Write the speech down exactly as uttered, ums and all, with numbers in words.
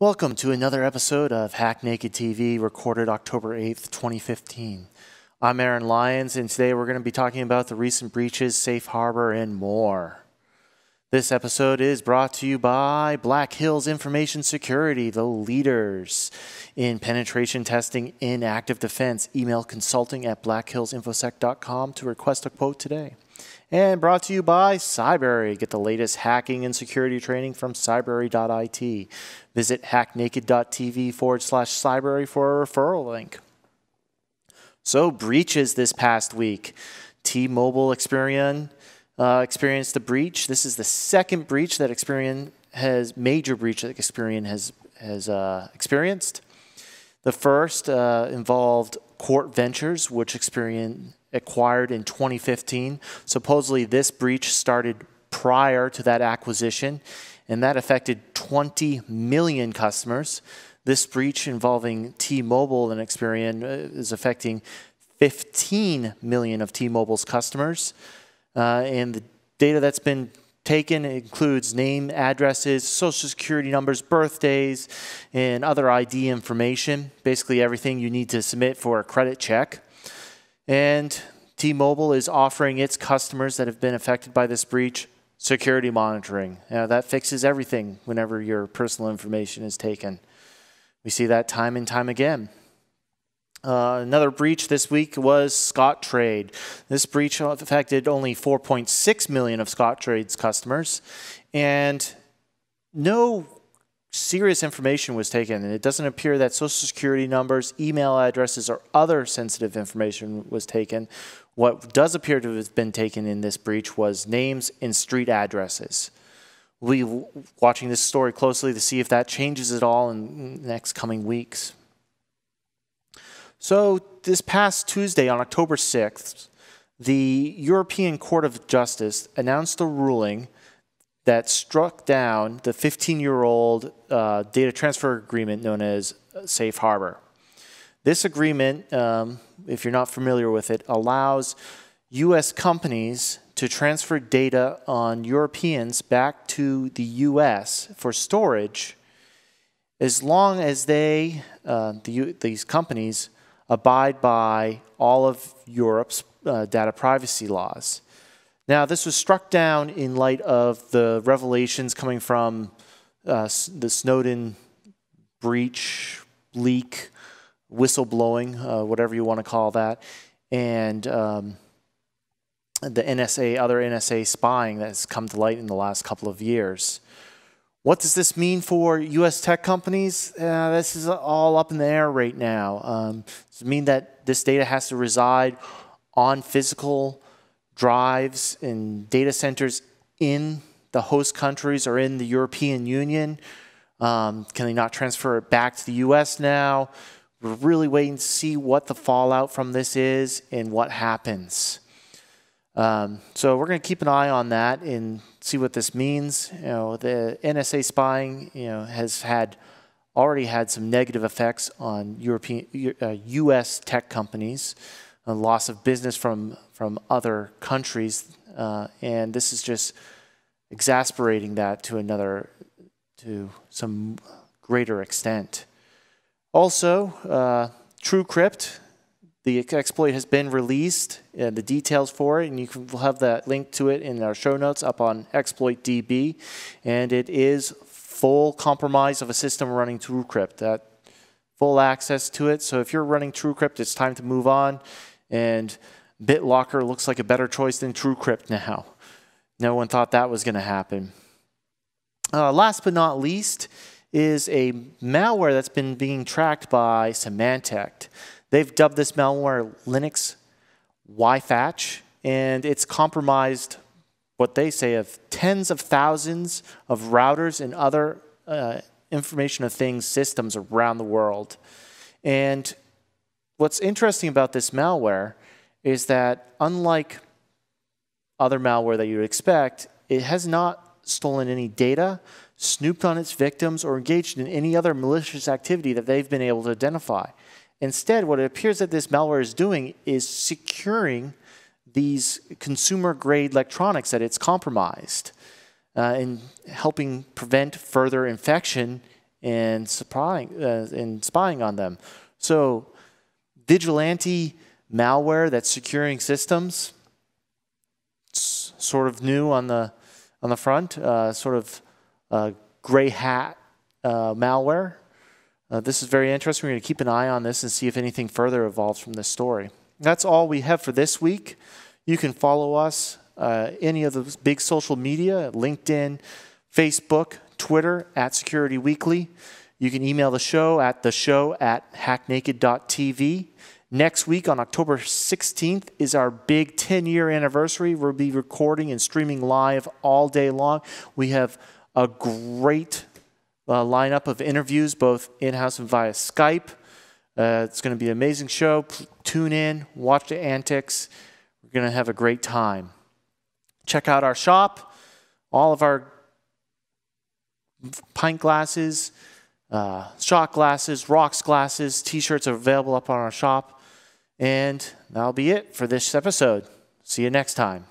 Welcome to another episode of Hack Naked T V, recorded October eighth, twenty fifteen. I'm Aaron Lyons, and today we're going to be talking about the recent breaches, Safe Harbor, and more. This episode is brought to you by Black Hills Information Security, the leaders in penetration testing in active defense. Email consulting at black hills infosec dot com to request a quote today. And brought to you by Cyberry. Get the latest hacking and security training from cyberry dot I T. Visit hacknaked.tv forward slash cyberry for a referral link. So, breaches this past week. T-Mobile Experian uh, experienced the breach. This is the second breach that Experian has, major breach that Experian has, has uh, experienced. The first uh, involved Court Ventures, which Experian acquired in twenty fifteen. Supposedly this breach started prior to that acquisition, and that affected twenty million customers. This breach involving T-Mobile and Experian is affecting fifteen million of T-Mobile's customers. Uh, and the data that's been taken includes name, addresses, social security numbers, birthdays, and other I D information. Basically everything you need to submit for a credit check. And T-Mobile is offering its customers that have been affected by this breach security monitoring. Now, that fixes everything whenever your personal information is taken. We see that time and time again. Uh, another breach this week was Scottrade. This breach affected only four point six million of Scottrade's customers, and no serious information was taken, and it doesn't appear that social security numbers, email addresses, or other sensitive information was taken. What does appear to have been taken in this breach was names and street addresses. We'll be watching this story closely to see if that changes at all in the next coming weeks. So this past Tuesday, on October sixth, the European Court of Justice announced a ruling that struck down the fifteen-year-old uh, data transfer agreement known as Safe Harbor. This agreement, um, if you're not familiar with it, allows U S companies to transfer data on Europeans back to the U S for storage as long as they, uh, the, these companies, abide by all of Europe's uh, data privacy laws. Now, this was struck down in light of the revelations coming from uh, the Snowden breach, leak, whistleblowing, uh, whatever you want to call that, and um, the N S A, other N S A spying that's come to light in the last couple of years. What does this mean for U S tech companies? Uh, this is all up in the air right now. Um, does it mean that this data has to reside on physical drives and data centers in the host countries or in the European Union? Um, can they not transfer it back to the U S now? We're really waiting to see what the fallout from this is and what happens. Um, so we're going to keep an eye on that and see what this means. You know, the N S A spying, you know, has had already had some negative effects on European, uh, U S tech companies. A loss of business from from other countries, uh, and this is just exacerbating that to another, to some greater extent. Also, uh, TrueCrypt, the exploit has been released, uh, the details for it, and you can have that link to it in our show notes up on ExploitDB, and it is full compromise of a system running TrueCrypt, that full access to it. So if you're running TrueCrypt, it's time to move on. And BitLocker looks like a better choice than TrueCrypt now. No one thought that was going to happen. Uh, last but not least is a malware that's been being tracked by Symantec. They've dubbed this malware Linux Y Fatch, and it's compromised what they say of tens of thousands of routers and other uh, information of things systems around the world. And what's interesting about this malware is that, unlike other malware that you'd expect, it has not stolen any data, snooped on its victims, or engaged in any other malicious activity that they've been able to identify. Instead, what it appears that this malware is doing is securing these consumer-grade electronics that it's compromised, uh, and helping prevent further infection and spying, uh, and spying on them. So vigilante malware that's securing systems, it's sort of new on the on the front, uh, sort of uh, gray hat uh, malware. Uh, this is very interesting. We're going to keep an eye on this and see if anything further evolves from this story. That's all we have for this week. You can follow us uh, any of the big social media, LinkedIn, Facebook, Twitter, at Security Weekly. You can email the show at the show at hack naked dot t v. Next week on October sixteenth is our big ten year anniversary. We'll be recording and streaming live all day long. We have a great uh, lineup of interviews, both in-house and via Skype. Uh, it's going to be an amazing show. P- tune in, watch the antics. We're going to have a great time. Check out our shop, all of our pint glasses, uh, shot glasses, rocks glasses, t-shirts are available up on our shop. And that'll be it for this episode. See you next time.